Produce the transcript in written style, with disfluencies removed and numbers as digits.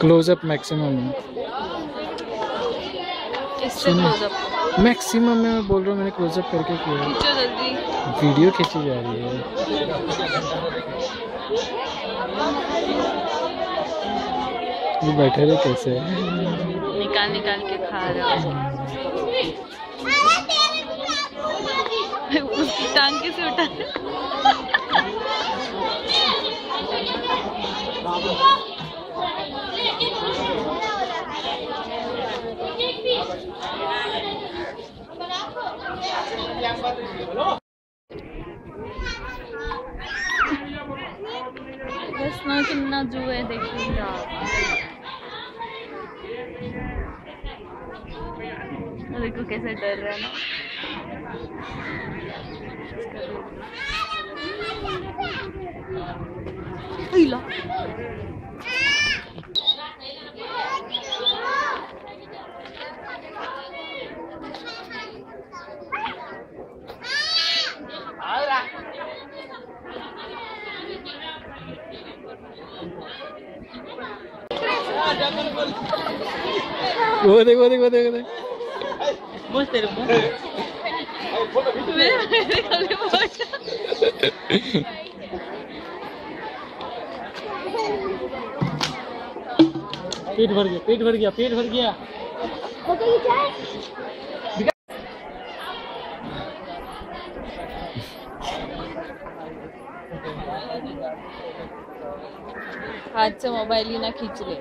Close up maximum मैं बोल रहा हूँ, मैंने क्लोजअप करके किया, वीडियो खींची जा रही है। ये बैठे रहे कैसे निकाल निकाल के खा रहा है, उसकी टांग कैसे उठा रहा। कितना जू है देखिए आप, देखो कैसे डर रहा है ना। पेट भर गया। हाथ से मोबाइल ही ना खींच ले।